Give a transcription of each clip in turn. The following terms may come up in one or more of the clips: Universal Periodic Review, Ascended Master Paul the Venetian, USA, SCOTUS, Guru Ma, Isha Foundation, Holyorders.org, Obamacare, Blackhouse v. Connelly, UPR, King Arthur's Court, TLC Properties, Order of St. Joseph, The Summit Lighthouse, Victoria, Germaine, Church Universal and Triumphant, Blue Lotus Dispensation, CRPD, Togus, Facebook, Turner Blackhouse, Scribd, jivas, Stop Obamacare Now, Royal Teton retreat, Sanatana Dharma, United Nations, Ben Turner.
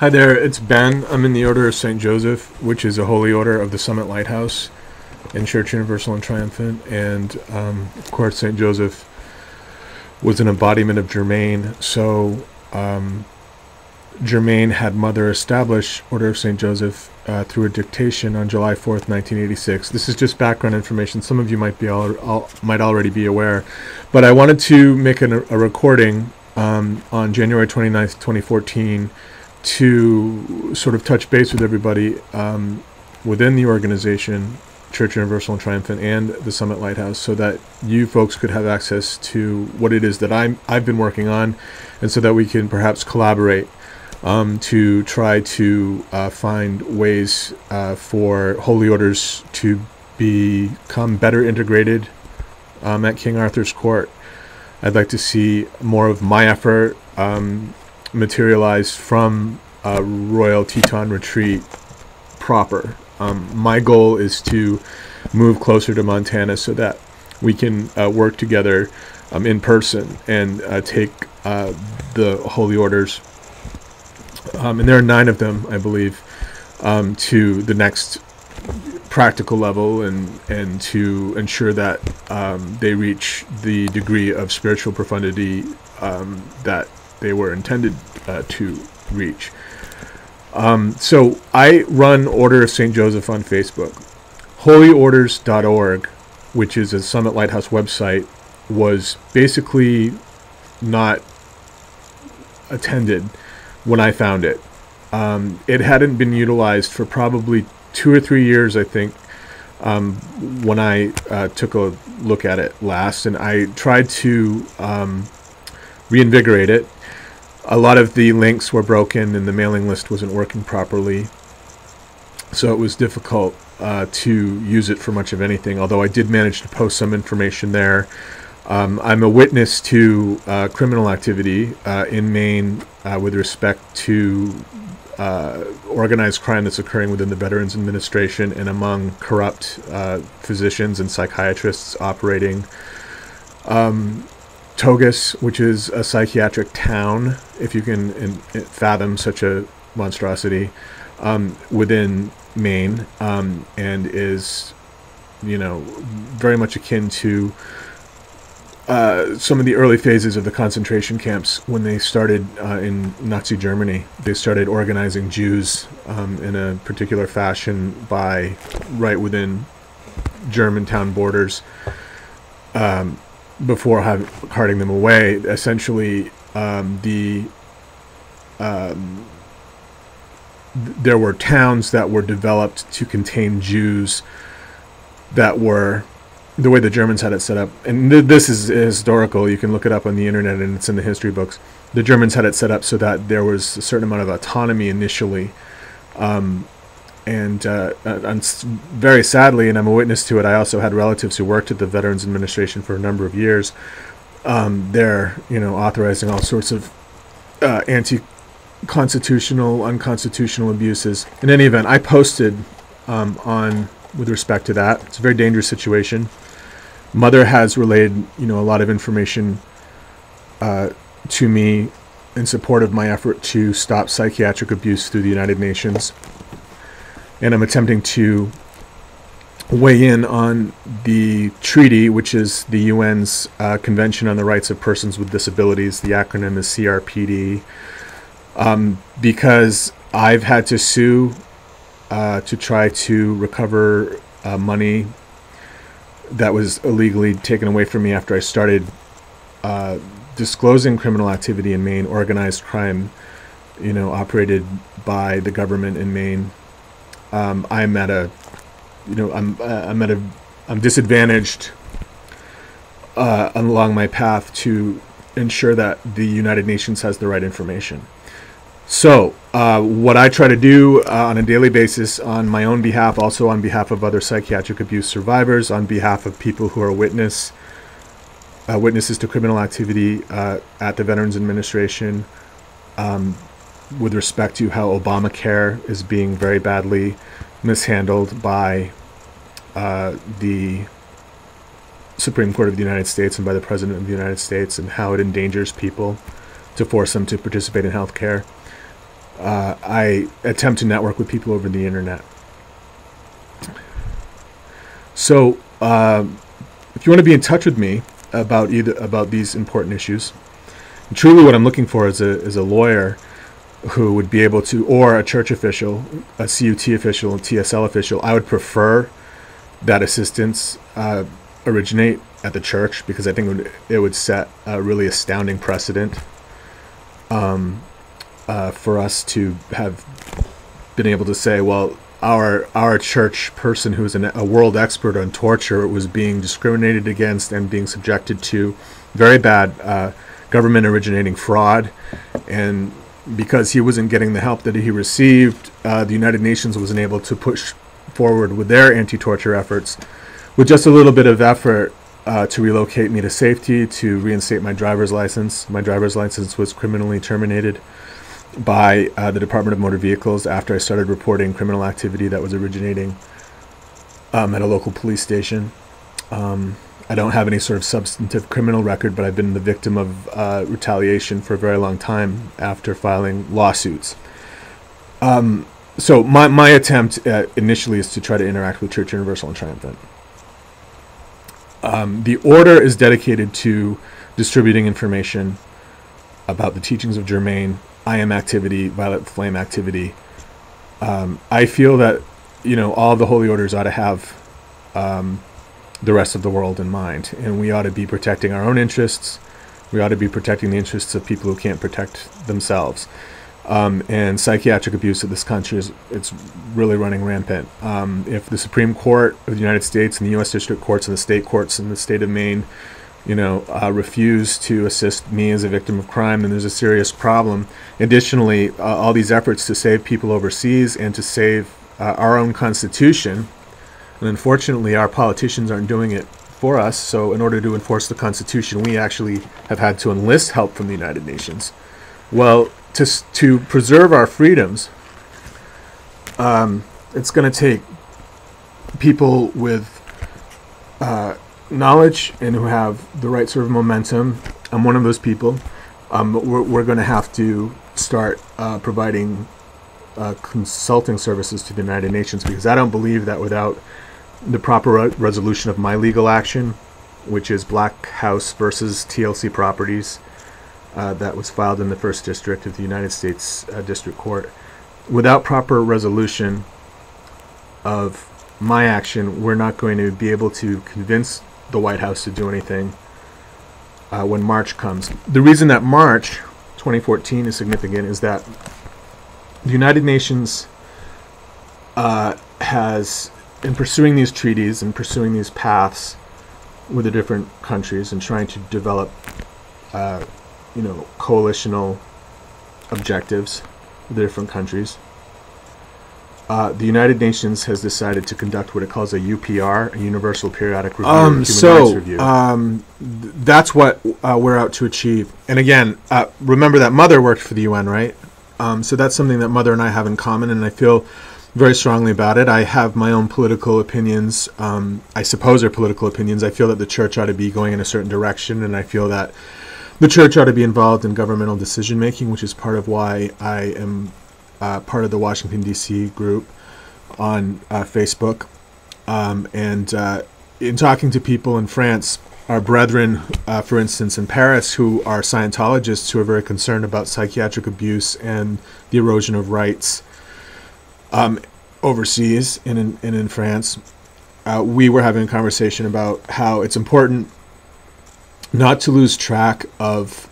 Hi there, it's Ben. I'm in the Order of St. Joseph, which is a holy order of the Summit Lighthouse in Church Universal and Triumphant. And of course, St. Joseph was an embodiment of Germaine. So Germaine had Mother establish Order of St. Joseph through a dictation on July 4th, 1986. This is just background information. Some of you might be might already be aware, but I wanted to make a recording on January 29th, 2014. To sort of touch base with everybody within the organization, Church Universal and Triumphant, and the Summit Lighthouse, so that you folks could have access to what it is that I've been working on, and so that we can perhaps collaborate to try to find ways for holy orders to become better integrated at King Arthur's Court. I'd like to see more of my effort materialized from Royal Teton retreat proper. My goal is to move closer to Montana so that we can work together in person and take the holy orders, and there are 9 of them, I believe, to the next practical level, and to ensure that they reach the degree of spiritual profundity that they were intended to reach. So I run Order of St. Joseph on Facebook. Holyorders.org, which is a Summit Lighthouse website, was basically not attended when I found it. It hadn't been utilized for probably 2 or 3 years, I think, when I took a look at it last, and I tried to reinvigorate it. A lot of the links were broken and the mailing list wasn't working properly, so it was difficult to use it for much of anything, although I did manage to post some information there. I'm a witness to criminal activity in Maine with respect to organized crime that's occurring within the Veterans Administration and among corrupt physicians and psychiatrists operating Togus, which is a psychiatric town, if you can fathom such a monstrosity, within Maine, and is, you know, very much akin to some of the early phases of the concentration camps when they started in Nazi Germany. They started organizing Jews in a particular fashion by right within Germantown borders. Before carting them away, essentially, there were towns that were developed to contain Jews that were, the way the Germans had it set up, and this is historical, you can look it up on the internet and it's in the history books. The Germans had it set up so that there was a certain amount of autonomy initially, and very sadly, and I'm a witness to it, I also had relatives who worked at the Veterans Administration for a number of years. They're, you know, authorizing all sorts of anti-constitutional, unconstitutional abuses. In any event, I posted on with respect to that. It's a very dangerous situation. Mother has relayed, you know, a lot of information to me in support of my effort to stop psychiatric abuse through the United Nations. And I'm attempting to weigh in on the treaty, which is the UN's Convention on the Rights of Persons with Disabilities. The acronym is CRPD, because I've had to sue to try to recover money that was illegally taken away from me after I started disclosing criminal activity in Maine, organized crime, you know, operated by the government in Maine. I'm at a, you know, I'm disadvantaged along my path to ensure that the United Nations has the right information. So what I try to do on a daily basis on my own behalf, also on behalf of other psychiatric abuse survivors, on behalf of people who are witnesses to criminal activity at the Veterans Administration, with respect to how Obamacare is being very badly mishandled by the Supreme Court of the United States and by the President of the United States, and how it endangers people to force them to participate in health care. I attempt to network with people over the internet. So if you want to be in touch with me about these important issues, truly what I'm looking for is a lawyer who would be able to, or a church official, a CUT official, a TSL official. I would prefer that assistance originate at the church, because I think it would set a really astounding precedent for us to have been able to say, well, our church person who is a world expert on torture was being discriminated against and being subjected to very bad government-originating fraud, and because he wasn't getting the help that he received, the United Nations wasn't able to push forward with their anti-torture efforts. With just a little bit of effort to relocate me to safety, to reinstate my driver's license. My driver's license was criminally terminated by the Department of Motor Vehicles after I started reporting criminal activity that was originating at a local police station. I don't have any sort of substantive criminal record, but I've been the victim of retaliation for a very long time after filing lawsuits. So my attempt initially is to try to interact with Church Universal and Triumphant. The order is dedicated to distributing information about the teachings of Germaine, I Am activity, Violet Flame activity. I feel that, you know, all the holy orders ought to have the rest of the world in mind, and we ought to be protecting our own interests. We ought to be protecting the interests of people who can't protect themselves. And psychiatric abuse of this country it's really running rampant. If the Supreme Court of the United States and the U.S. District Courts and the state courts in the state of Maine, you know, refuse to assist me as a victim of crime, then there's a serious problem. Additionally, all these efforts to save people overseas and to save our own Constitution, and unfortunately our politicians aren't doing it for us, so in order to enforce the Constitution, we actually have had to enlist help from the United Nations. Well, to preserve our freedoms, it's going to take people with knowledge and who have the right sort of momentum. I'm one of those people. We're going to have to start providing consulting services to the United Nations, because I don't believe that without the proper resolution of my legal action, which is Blackhouse versus TLC Properties, that was filed in the First District of the United States District Court. Without proper resolution of my action, we're not going to be able to convince the White House to do anything when March comes. The reason that March 2014 is significant is that the United Nations has, in pursuing these treaties and pursuing these paths with the different countries and trying to develop you know, coalitional objectives of the different countries, the United Nations has decided to conduct what it calls a UPR, a Universal Periodic Review, Human Rights Review. That's what we're out to achieve. And again, remember that Mother worked for the UN, right? So that's something that Mother and I have in common, and I feel very strongly about it. I have my own political opinions. I suppose they're political opinions. I feel that the church ought to be going in a certain direction, and I feel that the church ought to be involved in governmental decision-making, which is part of why I am part of the Washington, D.C. group on Facebook. In talking to people in France, our brethren, for instance, in Paris, who are Scientologists, who are very concerned about psychiatric abuse and the erosion of rights overseas and in France, we were having a conversation about how it's important not to lose track of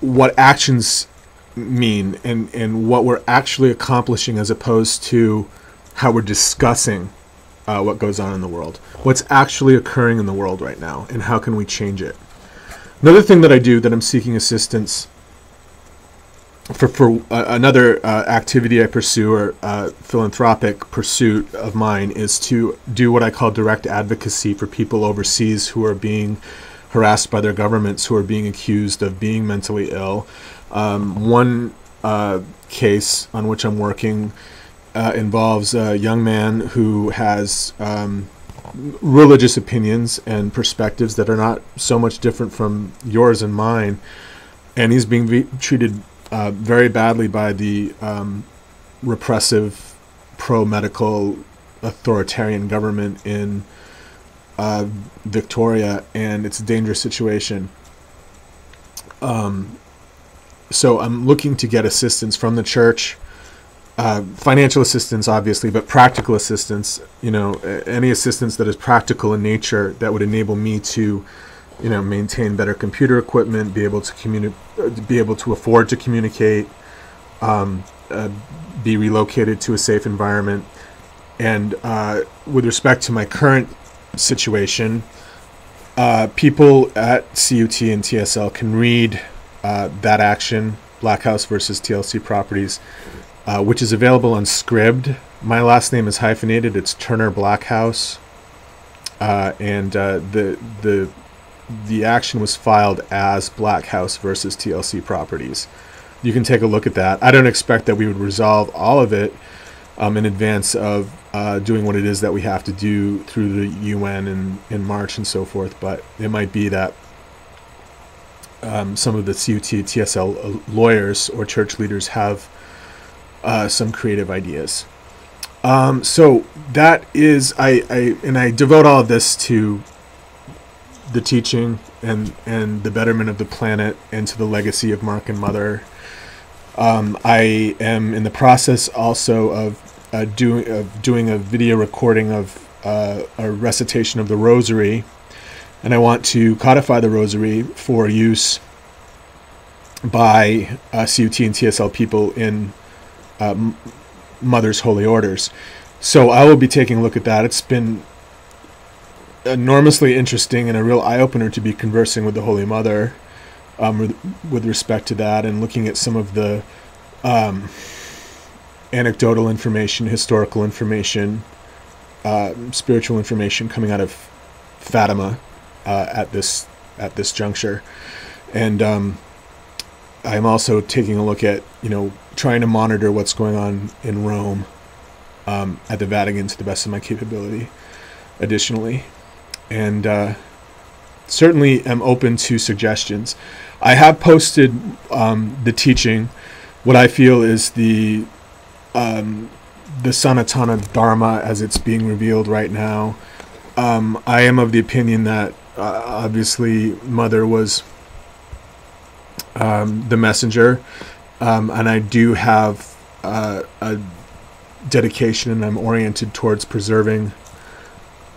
what actions mean and what we're actually accomplishing, as opposed to how we're discussing what goes on in the world, what's actually occurring in the world right now, and how can we change it. Another thing that I do that I'm seeking assistance for another activity I pursue, or philanthropic pursuit of mine, is to do what I call direct advocacy for people overseas who are being harassed by their governments, who are being accused of being mentally ill. One case on which I'm working involves a young man who has religious opinions and perspectives that are not so much different from yours and mine, and he's being treated very badly by the repressive pro-medical authoritarian government in Victoria, and it's a dangerous situation. So I'm looking to get assistance from the church, financial assistance obviously, but practical assistance, you know, any assistance that is practical in nature that would enable me to, you know, maintain better computer equipment, be able to afford to communicate, be relocated to a safe environment. And with respect to my current situation, people at CUT and TSL can read that action, Blackhouse versus TLC Properties, which is available on Scribd. My last name is hyphenated. It's Turner Blackhouse, and the action was filed as Blackhouse versus TLC Properties. You can take a look at that. I don't expect that we would resolve all of it in advance of doing what it is that we have to do through the UN in March and so forth, but it might be that some of the CUT, TSL lawyers or church leaders have some creative ideas. So that is, I devote all of this to the teaching and the betterment of the planet and to the legacy of Mark and Mother. I am in the process also of doing a video recording of a recitation of the Rosary, and I want to codify the Rosary for use by CUT and TSL people in Mother's Holy Orders. So I will be taking a look at that. It's been enormously interesting and a real eye-opener to be conversing with the Holy Mother with respect to that, and looking at some of the anecdotal information, historical information, spiritual information coming out of Fatima at this juncture. And I'm also taking a look at, you know, trying to monitor what's going on in Rome at the Vatican to the best of my capability additionally. And certainly am open to suggestions. I have posted the teaching, what I feel is the Sanatana Dharma as it's being revealed right now. I am of the opinion that obviously Mother was the messenger, and I do have a dedication, and I'm oriented towards preserving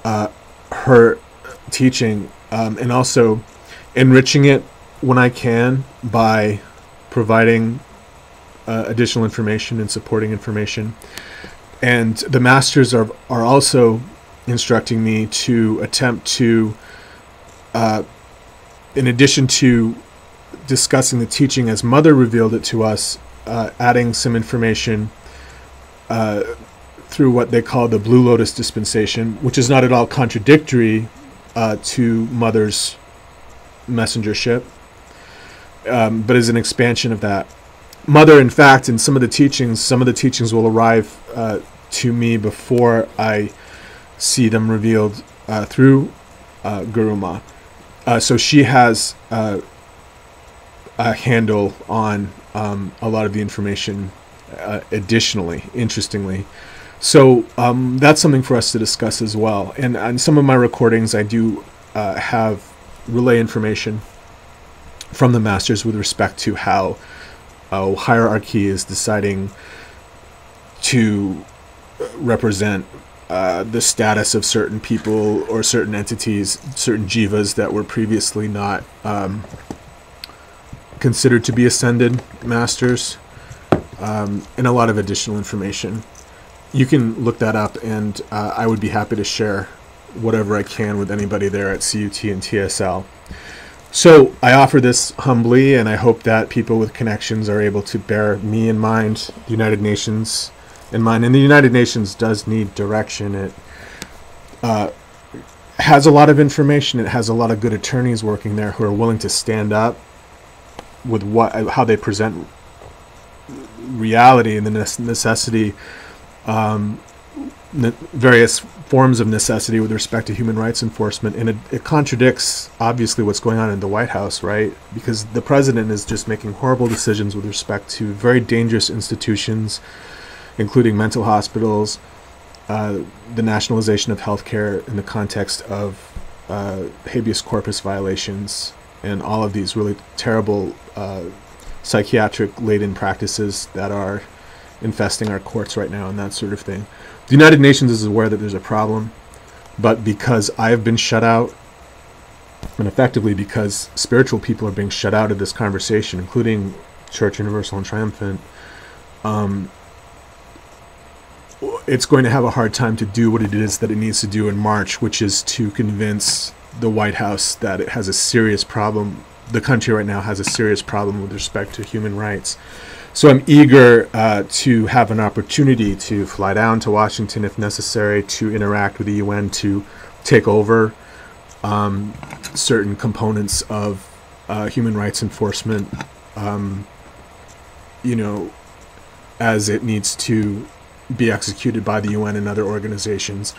her teaching, and also enriching it when I can by providing additional information and supporting information. And the masters are also instructing me to attempt to, in addition to discussing the teaching as Mother revealed it to us, adding some information through what they call the Blue Lotus Dispensation, which is not at all contradictory to Mother's messengership, but is an expansion of that. Mother, in fact, in some of the teachings will arrive to me before I see them revealed through Guru Ma. So she has a handle on a lot of the information additionally, interestingly. So that's something for us to discuss as well. And on some of my recordings, I do have relay information from the masters with respect to how hierarchy is deciding to represent the status of certain people or certain entities, certain jivas that were previously not considered to be ascended masters, and a lot of additional information. You can look that up, and I would be happy to share whatever I can with anybody there at CUT and TSL. So I offer this humbly, and I hope that people with connections are able to bear me in mind, the United Nations in mind. And the United Nations does need direction. It has a lot of information. It has a lot of good attorneys working there who are willing to stand up with how they present reality and the necessity various forms of necessity with respect to human rights enforcement, and it contradicts obviously what's going on in the White House, right? Because the president is just making horrible decisions with respect to very dangerous institutions, including mental hospitals, the nationalization of healthcare in the context of habeas corpus violations, and all of these really terrible psychiatric laden practices that are infesting our courts right now and that sort of thing. The United Nations is aware that there's a problem, but because I have been shut out, and effectively because spiritual people are being shut out of this conversation, including Church Universal and Triumphant, it's going to have a hard time to do what it is that it needs to do in March, which is to convince the White House that it has a serious problem. The country right now has a serious problem with respect to human rights. So I'm eager to have an opportunity to fly down to Washington if necessary, to interact with the UN, to take over certain components of human rights enforcement, you know, as it needs to be executed by the UN and other organizations.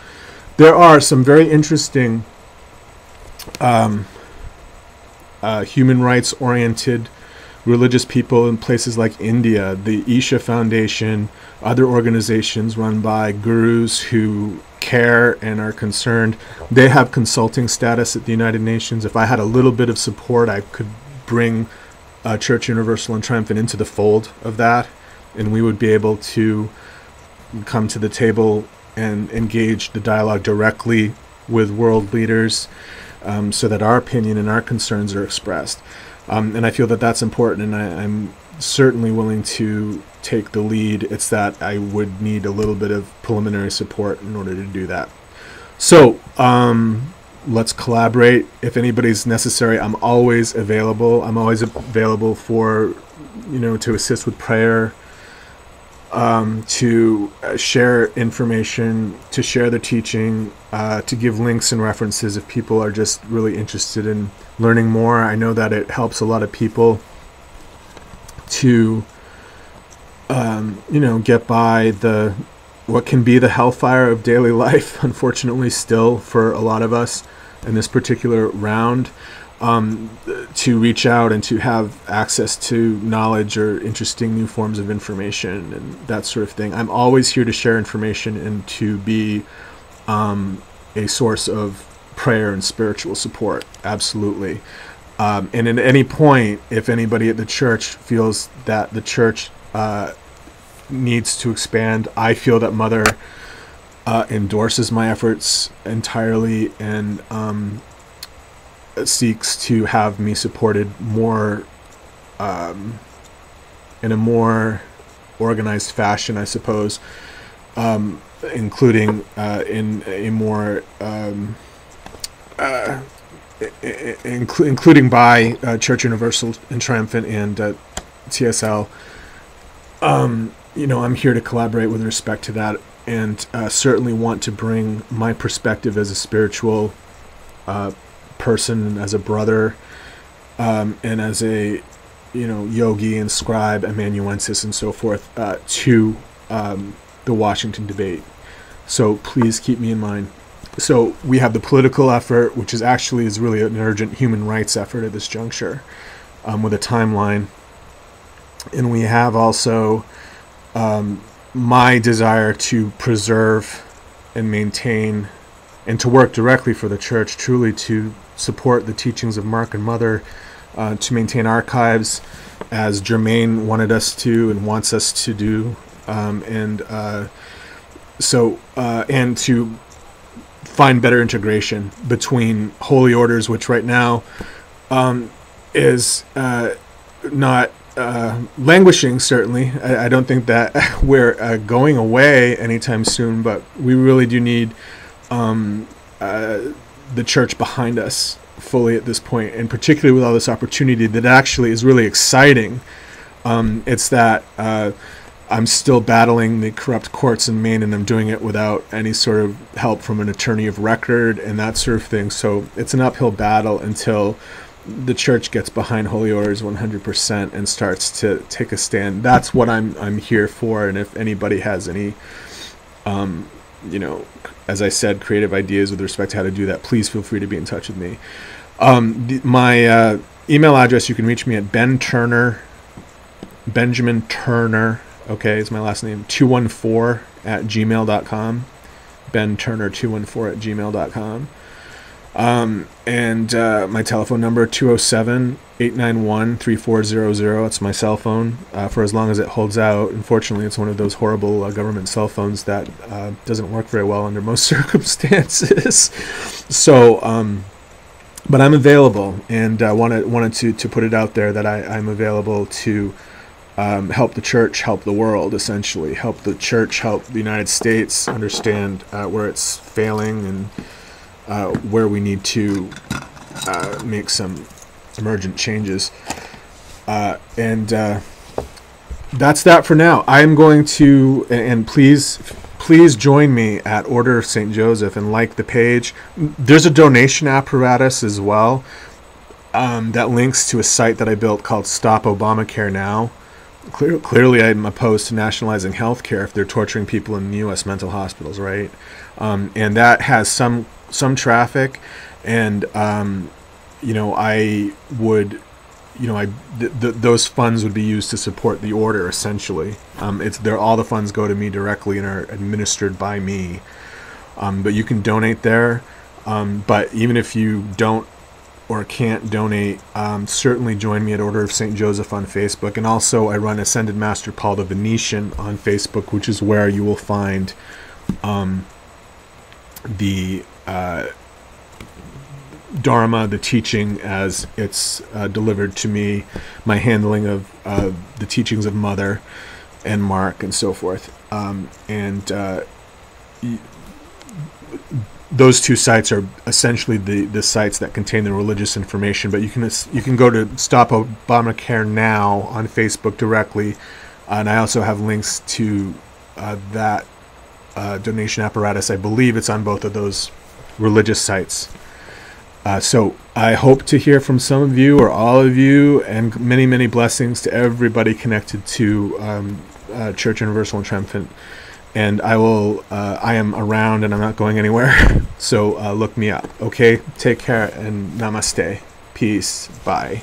There are some very interesting human rights-oriented religious people in places like India, the Isha Foundation, other organizations run by gurus who care and are concerned. They have consulting status at the United Nations. If I had a little bit of support, I could bring Church Universal and Triumphant into the fold of that, and we would be able to come to the table and engage the dialogue directly with world leaders so that our opinion and our concerns are expressed. And I feel that that's important, and I'm certainly willing to take the lead. It's that I would need a little bit of preliminary support in order to do that. So let's collaborate. If anybody's necessary, I'm always available. I'm always available for, you know, to assist with prayer, to share information, to share the teaching, to give links and references if people are just really interested in learning more. I know that it helps a lot of people to, you know, get by the what can be the hellfire of daily life, unfortunately, still for a lot of us in this particular round, to reach out and to have access to knowledge or interesting new forms of information and that sort of thing. I'm always here to share information and to be a source of prayer and spiritual support, absolutely. And at any point, if anybody at the church feels that the church needs to expand, I feel that Mother endorses my efforts entirely and seeks to have me supported more in a more organized fashion, I suppose, including in a more including by Church Universal and Triumphant and TSL. You know, I'm here to collaborate with respect to that, and certainly want to bring my perspective as a spiritual person, and as a brother, and as a, you know, yogi and scribe, amanuensis, and so forth, to the Washington debate. So please keep me in mind. So we have the political effort, which is actually really an urgent human rights effort at this juncture, with a timeline. And we have also my desire to preserve and maintain and to work directly for the church, truly to support the teachings of Mark and Mother, to maintain archives as Germaine wanted us to and wants us to do, and to find better integration between holy orders, which right now is not languishing, certainly. I don't think that we're going away anytime soon, but we really do need the church behind us fully at this point, and particularly with all this opportunity that actually is really exciting. It's that I'm still battling the corrupt courts in Maine, and I'm doing it without any sort of help from an attorney of record and that sort of thing. So it's an uphill battle until the church gets behind Holy Orders 100% and starts to take a stand. That's what I'm here for. And if anybody has any you know, as I said, creative ideas with respect to how to do that, please feel free to be in touch with me. My email address, you can reach me at Ben Turner, Benjamin Turner, okay, is my last name, 214@gmail.com. Ben Turner 214@gmail.com. And my telephone number, 207-891-3400. It's my cell phone for as long as it holds out. Unfortunately, it's one of those horrible government cell phones that doesn't work very well under most circumstances. So, but I'm available, and I wanted to put it out there that I'm available to help the church, help the world, essentially. Help the church, help the United States understand where it's failing and where we need to make some emergent changes, and that's that for now. I'm going to, and please join me at Order of St. Joseph and like the page. There's a donation apparatus as well that links to a site that I built called Stop Obamacare Now. Clearly, I'm opposed to nationalizing health care if they're torturing people in the U.S. mental hospitals, right? And that has some traffic, and you know, I would, you know, those funds would be used to support the order, essentially. All the funds go to me directly and are administered by me. But you can donate there. But even if you don't or can't donate, certainly join me at Order of St. Joseph on Facebook. And also I run Ascended Master Paul the Venetian on Facebook, which is where you will find the Dharma, the teaching as it's delivered to me, my handling of the teachings of Mother and Mark and so forth. And those two sites are essentially the sites that contain the religious information, but you can go to Stop Obamacare Now on Facebook directly, and I also have links to that donation apparatus. I believe it's on both of those religious sites. So I hope to hear from some of you or all of you, and many, many blessings to everybody connected to Church Universal and Triumphant. And I am around, and I'm not going anywhere. So look me up. Okay, take care, and namaste. Peace. Bye.